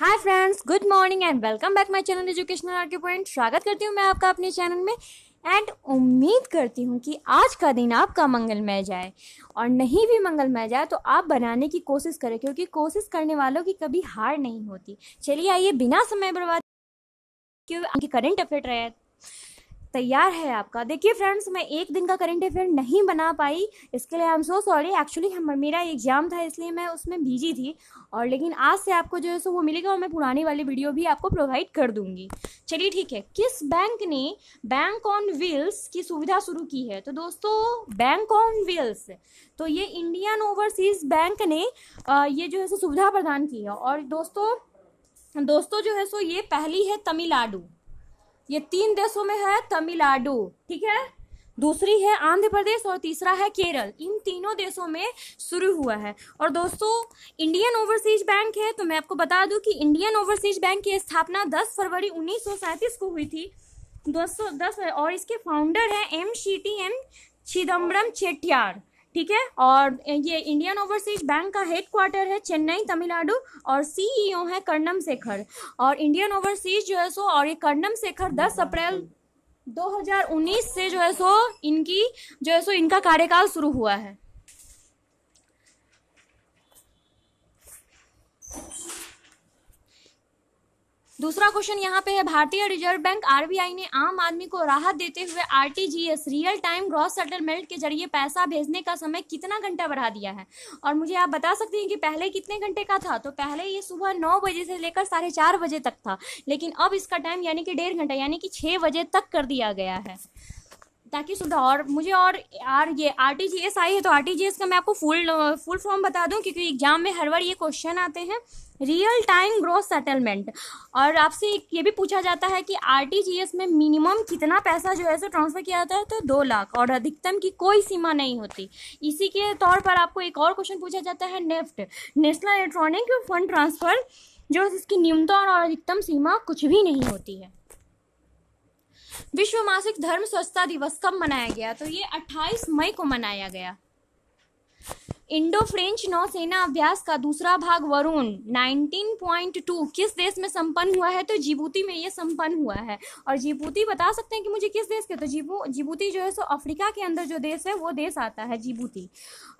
Hi friends, good morning and welcome back my channel educational आर्कपोइंट। स्वागत करती हूँ मैं आपका अपने चैनल में एंड उम्मीद करती हूँ कि आज का दिन आपका मंगलमय जाए, और नहीं भी मंगलमय जाए तो आप बनाने की कोशिश करें, क्योंकि कोशिश करने वालों की कभी हार नहीं होती। चलिए आइए बिना समय बर्बाद क्योंकि करंट अफेयर रहे तैयार है आपका। देखिए फ्रेंड्स, मैं एक दिन का करंट अफेयर नहीं बना पाई, इसके लिए I am so sorry. Actually मेरा एग्जाम था इसलिए मैं उसमें बिजी थी, और लेकिन आज से आपको जो है सो वो मिलेगा, और मैं पुरानी वाली वीडियो भी आपको प्रोवाइड कर दूंगी। चलिए ठीक है। किस बैंक ने बैंक ऑन व्हील्स की सुविधा शुरू की है? तो दोस्तों, बैंक ऑन व्हील्स तो ये इंडियन ओवरसीज बैंक ने ये जो है सो सुविधा प्रदान की है। और दोस्तों जो है सो ये पहली है तमिलनाडु, ये 3 देशों में है तमिलनाडु, ठीक है। दूसरी है आंध्र प्रदेश और तीसरा है केरल। इन तीनों देशों में शुरू हुआ है। और दोस्तों इंडियन ओवरसीज बैंक है तो मैं आपको बता दूं कि इंडियन ओवरसीज बैंक की स्थापना 10 फरवरी 1937 को हुई थी दोस्तों, और इसके फाउंडर है M. चिदम्बरम चेट्टियार, ठीक है। और ये इंडियन ओवरसीज बैंक का हेडक्वार्टर है चेन्नई, तमिलनाडु, और सीईओ है कर्णम शेखर। और इंडियन ओवरसीज जो है सो और ये कर्णम शेखर 10 अप्रैल 2019 से जो है सो इनकी जो है सो इनका कार्यकाल शुरू हुआ है। दूसरा क्वेश्चन यहाँ पे है, भारतीय रिजर्व बैंक RBI ने आम आदमी को राहत देते हुए RTGS real time gross settlement के जरिए पैसा भेजने का समय कितना घंटा बढ़ा दिया है? और मुझे आप बता सकती हैं कि पहले कितने घंटे का था? तो पहले ये सुबह 9 बजे से लेकर 4:30 बजे तक था, लेकिन अब इसका टाइम यानी कि 1.5 घंटा यानी कि 6 बजे तक कर दिया गया है, ताकि सुधा। और मुझे और यार ये RTGS आई है तो RTGS का मैं आपको फुल फॉर्म बता दूं, क्योंकि एग्जाम में हर बार ये क्वेश्चन आते हैं, रियल टाइम ग्रॉस सेटलमेंट। और आपसे ये भी पूछा जाता है कि RTGS में मिनिमम कितना पैसा जो है सो ट्रांसफ़र किया जाता है? तो 2 लाख, और अधिकतम की कोई सीमा नहीं होती। इसी के तौर पर आपको एक और क्वेश्चन पूछा जाता है, NEFT, national electronic fund transfer, जो इसकी न्यूनतम और अधिकतम सीमा कुछ भी नहीं होती है। विश्व मासिक धर्म स्वच्छता दिवस कब मनाया गया? तो ये 28 मई को मनाया गया। इंडो फ्रेंच नौसेना अभ्यास का दूसरा भाग वरुण 19.2 किस देश में संपन्न हुआ है? तो जिबूती में ये संपन्न हुआ है। और जिबूती बता सकते हैं कि मुझे किस देश के? तो जिबूती जो है सो अफ्रीका के अंदर जो देश है वो देश आता है जिबूती।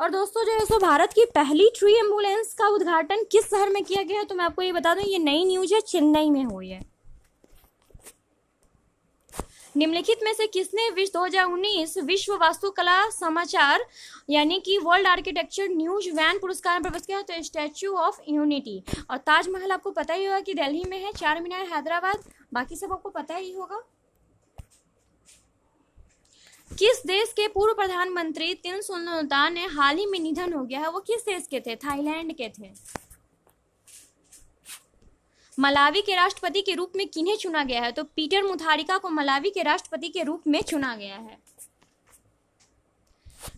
और दोस्तों जो है सो भारत की पहली ट्री एम्बुलेंस का उद्घाटन किस शहर में किया गया है? तो मैं आपको ये बता दूँ, ये नई न्यूज है, चेन्नई में हुई है। निम्नलिखित में से किसने 2019 विश्व वास्तुकला समाचार यानी कि वर्ल्ड आर्किटेक्चर न्यूज वैन पुरस्कार में प्रविष्ट किया? तो स्टैच्यू ऑफ यूनिटी। और ताजमहल आपको पता ही होगा कि दिल्ली में है, चार मीनार हैदराबाद, बाकी सब आपको पता ही होगा। किस देश के पूर्व प्रधानमंत्री थिन सेन ने हाल ही में निधन हो गया है? वो किस देश के थे? थाईलैंड के थे। मलावी के राष्ट्रपति के रूप में किन्हें चुना गया है? तो पीटर मुथारिका को मलावी के राष्ट्रपति के रूप में चुना गया है।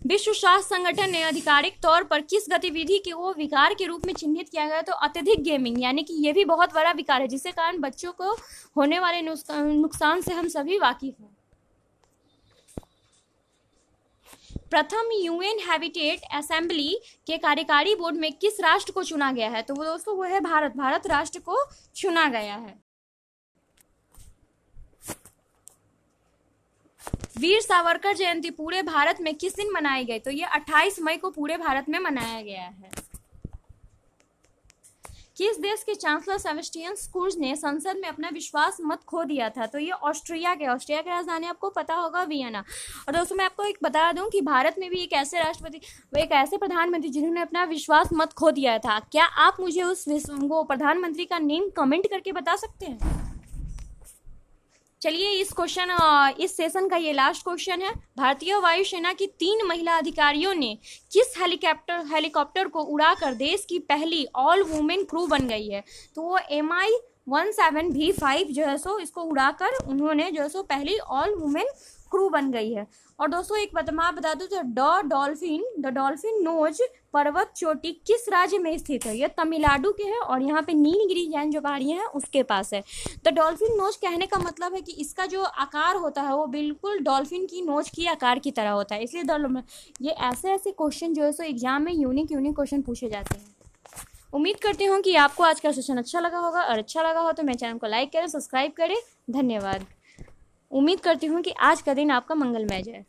विश्व स्वास्थ्य संगठन ने आधिकारिक तौर पर किस गतिविधि के वो विकार के रूप में चिन्हित किया गया? तो अत्यधिक गेमिंग, यानी कि यह भी बहुत बड़ा विकार है, जिसके कारण बच्चों को होने वाले नुकसान से हम सभी वाकिफ हैं। प्रथम UN हैबिटेट असेंबली के कार्यकारी बोर्ड में किस राष्ट्र को चुना गया है? तो वो दोस्तों वो है भारत, भारत राष्ट्र को चुना गया है। वीर सावरकर जयंती पूरे भारत में किस दिन मनाई गई? तो ये 28 मई को पूरे भारत में मनाया गया है। किस देश के चांसलर सेबेस्टियन स्कूर्ज ने संसद में अपना विश्वास मत खो दिया था? तो ये ऑस्ट्रिया के, ऑस्ट्रिया की राजधानी आपको पता होगा वियना। और दोस्तों मैं आपको एक बता दूं कि भारत में भी एक ऐसे राष्ट्रपति, एक ऐसे प्रधानमंत्री जिन्होंने अपना विश्वास मत खो दिया था। क्या आप मुझे उस प्रधानमंत्री का नेम कमेंट करके बता सकते हैं? चलिए इस सेशन का ये लास्ट क्वेश्चन है। भारतीय वायुसेना की 3 महिला अधिकारियों ने किस हेलीकॉप्टर को उड़ाकर देश की पहली ऑल वुमेन क्रू बन गई है? तो वो Mi-17V5 जो है सो इसको उड़ाकर उन्होंने जो है सो पहली ऑल वुमेन क्रू बन गई है। और दोस्तों एक बतमा बता दूं तो द डॉल्फिन नोज पर्वत चोटी किस राज्य में स्थित है? यह तमिलनाडु के है, और यहाँ पे नीलगिरी जैन जो पहाड़ियाँ हैं उसके पास है। द डॉल्फिन नोज कहने का मतलब है कि इसका जो आकार होता है वो बिल्कुल डॉल्फिन की नोज की आकार की तरह होता है, इसलिए ये ऐसे क्वेश्चन जो है सो एग्जाम में यूनिक क्वेश्चन पूछे जाते हैं। उम्मीद करती हूँ कि आपको आज का सेशन अच्छा लगा होगा, और अच्छा लगा हो तो मेरे चैनल को लाइक करें, सब्सक्राइब करें। धन्यवाद। उम्मीद करती हूँ कि आज का दिन आपका मंगलमय जाए।